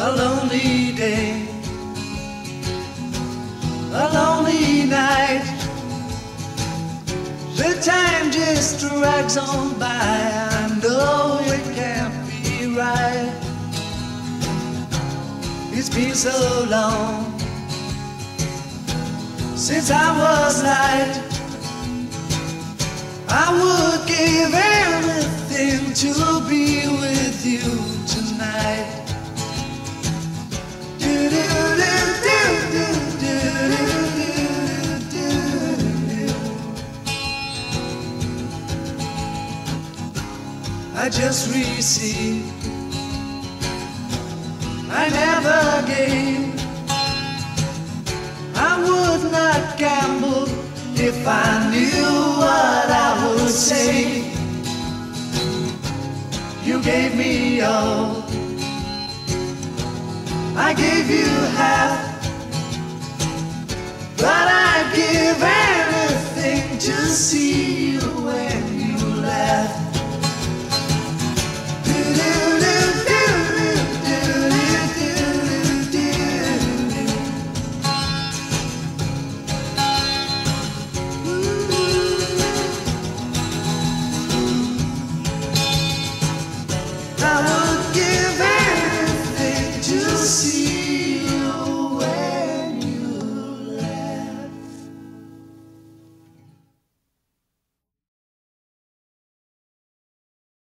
A lonely day, a lonely night, the time just drags on by. I know it can't be right. It's been so long since I was light. I would give everything to be with you tonight. I just received, I never gave. I would not gamble if I knew what I would say. You gave me all, I gave you half, but I